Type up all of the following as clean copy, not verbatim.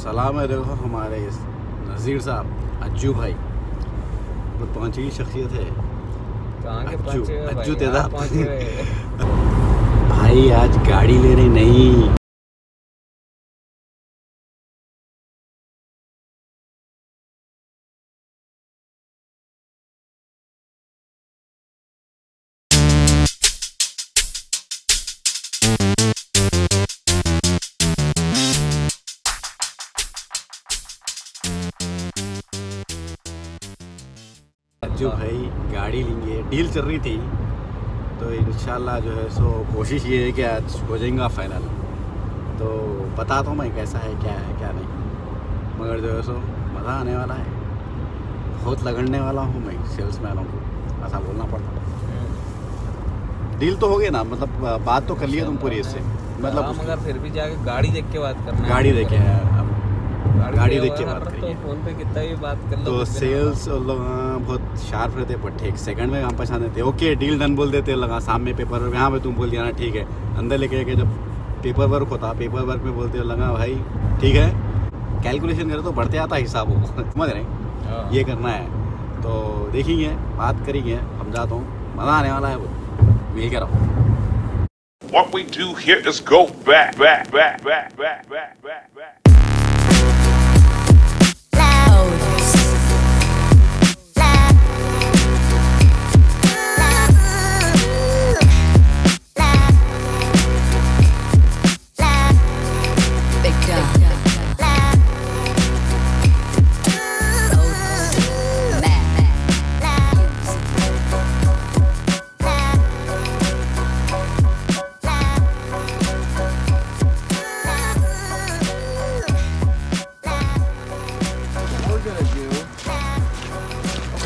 सलाम है। देखो हमारे इस नज़ीर साहब, अज्जू भाई वो पाँचवीं शख्सियत है। अज्जू तेदा भाई आज गाड़ी ले रहे नहीं। जो भाई गाड़ी लेंगे, डील चल रही थी तो इंशाल्लाह जो है सो कोशिश ये है कि आज हो जाएगा फाइनल। तो बताता हूँ मैं कैसा है, क्या है क्या नहीं, मगर जो है सो मज़ा आने वाला है। बहुत लगड़ने वाला हूँ मैं सेल्स में, आना हूँ ऐसा बोलना पड़ता। डील तो हो गया ना, मतलब बात तो कर लिया तुम पूरी इससे, मतलब मगर फिर भी जाके गाड़ी देख के बात करना, गाड़ी देख के गाड़ी देख के बात करिए। तो फोन पे कितना भी बात कर लो तो सेल्स लोग बहुत शार्प रहते, पर ठीक सेकंड में हम पहचान देते। ओके डील डन बोल देते, लगा सामने पेपर वर्क, यहाँ पे तुम बोल दिया ना ठीक है। अंदर लेके के जब पेपर वर्क होता, पेपर वर्क में बोलते लगा भाई ठीक है, कैलकुलेशन करे तो बढ़ते आता हिसाब हो, समझ रहे ये करना है। तो देखेंगे, बात करेंगे, समझाता हूँ, मज़ा आने वाला है। वो मिल कर रहा हूँ। What we do here is go back, back, back, back, back, back, back, back.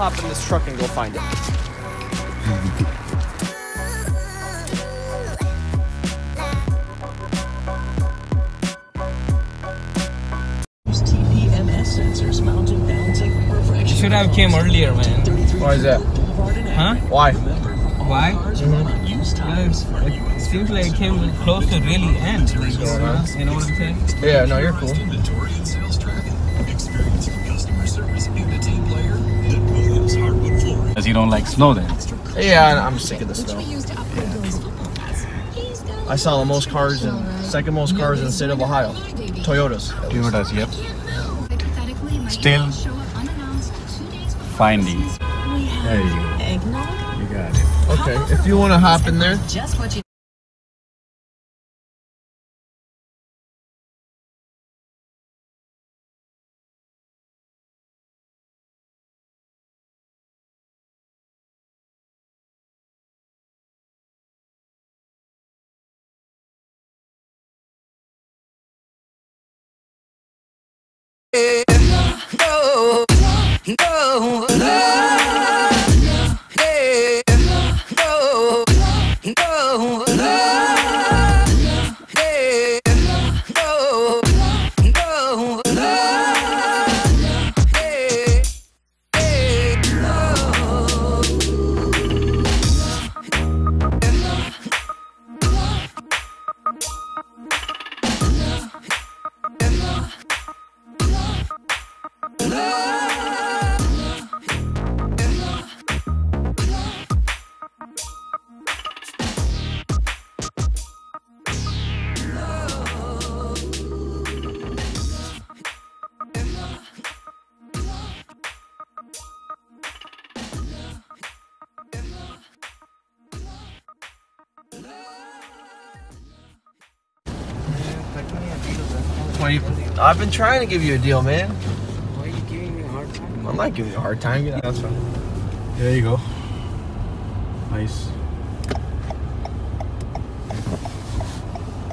Hop in this truck and go find it. Use TPMS sensors mounted balancing refraction. Should have came earlier, man. Why is that? Huh? Why? Why? It seems like it came close to really end. You know what I'm saying? Yeah, no, you're cool. Because you don't like snow then? Yeah, I'm sick of the snow. Yeah. I saw the most cars and second most cars in the state of Ohio. Toyotas. Toyotas, yep. Still finding. There you go. You got it. Okay, if you want to hop in there. I've been trying to give you a deal, man. Why are you giving me a hard time? I'm not giving you a hard time. Yeah, that's fine. There you go. Nice.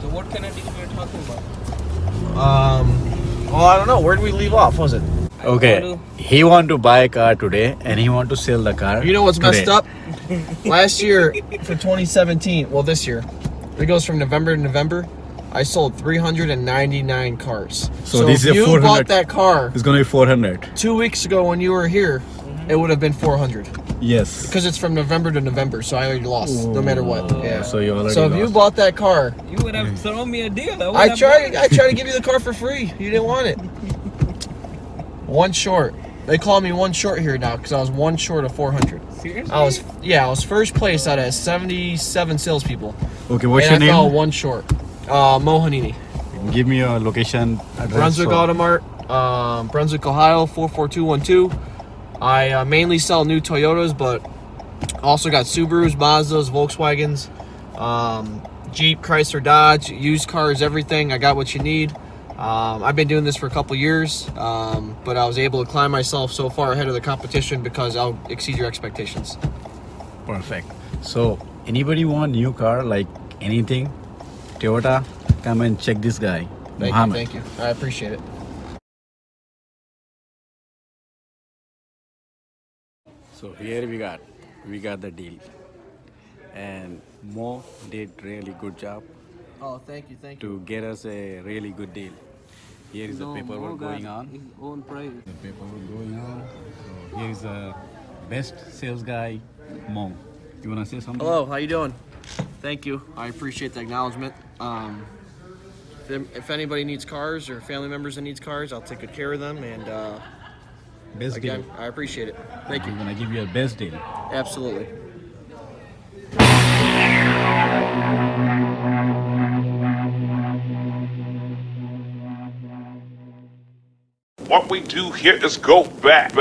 So what kind of deal we were talking about? Well, I don't know. Where did we leave off? Was it? Okay. He wanted to buy a car today, and he wanted to sell the car. You know what's messed up? Last year, for 2017, well, this year, it goes from November to November. I sold 399 cars. So this is 400. You bought that car. It's going to be 400. 2 weeks ago when you were here, it would have been 400. Yes. Because it's from November to November, so I already lost, no matter what. Yeah. So you already lost. If you bought that car, you would have thrown me a deal. I tried to give you the car for free. You didn't want it. One short. They call me one short here now because I was one short of 400. Seriously? I was first place out of 77 salespeople. Okay, what's your name? I fell one short. Mohanini. Give me your location. Address, Brunswick Automart, Brunswick, Ohio, 44212. I mainly sell new Toyotas, but also got Subarus, Mazdas, Volkswagens, Jeep, Chrysler, Dodge, used cars, everything. I got what you need. I've been doing this for a couple years, but I was able to climb myself so far ahead of the competition because I'll exceed your expectations. Perfect. So anybody want new car, like anything, Toyota, come and check this guy. Thank you. I appreciate it. So here we got the deal, and Mo did really good job. Oh, thank you. To get us a really good deal. Here is the paperwork going on. His own price. The paperwork going on. So here is the best sales guy, Mo. You wanna say something? Hello, how you doing? Thank you. I appreciate the acknowledgement. If anybody needs cars or family members that needs cars, I'll take good care of them, and best again, deal. I appreciate it. Thank you. I'm gonna give you a best deal. Absolutely. What we do here is go back.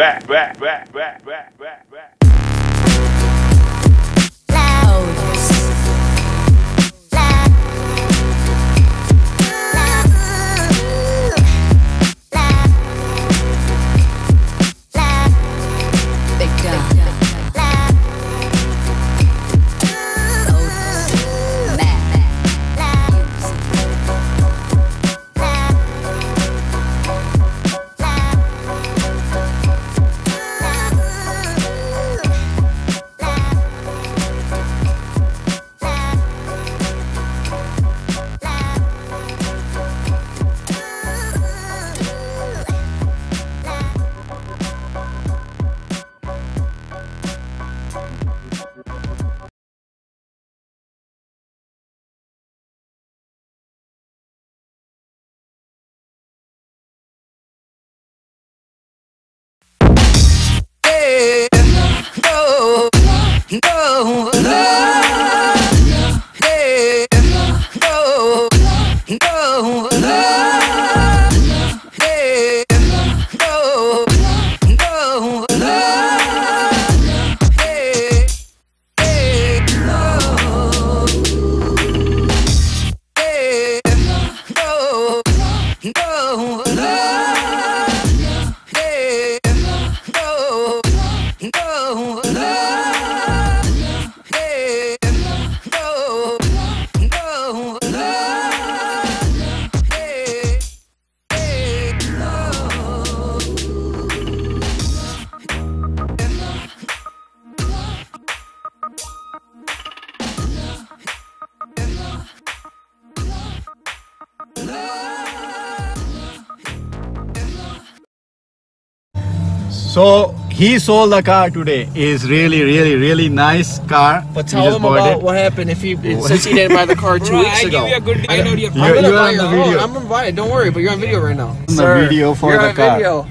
So he sold the car today. It's really nice car. But tell him about what happened if he since he didn't buy the car two weeks ago. I give you a good deal. You're on the video. I'm invited. Don't worry, but you're on video right now. Sir, the video for the car. Video.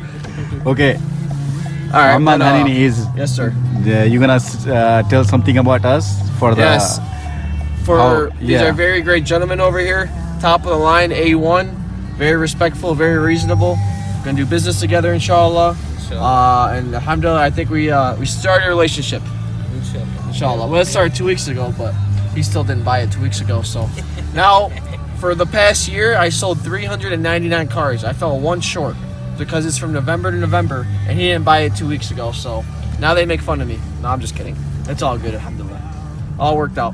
Okay. All right. Amma Nanini is. Yes, sir. You're gonna tell something about us for the. Yes. These are very great gentlemen over here. Top of the line, A1. Very respectful. Very reasonable. Gonna do business together, inshallah. And alhamdulillah, I think we started a relationship. Inshallah. Well, it started 2 weeks ago, but he still didn't buy it 2 weeks ago. So now, for the past year, I sold 399 cars. I fell one short because it's from November to November, and he didn't buy it 2 weeks ago. So now they make fun of me. No, I'm just kidding. It's all good, alhamdulillah. All worked out.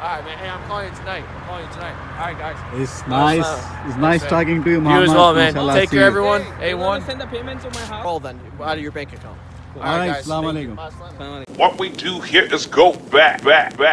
Alright, man. Hey, I'm calling you tonight. Alright, guys. It's nice. It's nice talking to you, Muhammad. You as well, man. Take care, everyone. Hey, A1. Send the payment to my house. Roll then, out of your bank account. Alright, Assalamu alaikum. What we do here is go back.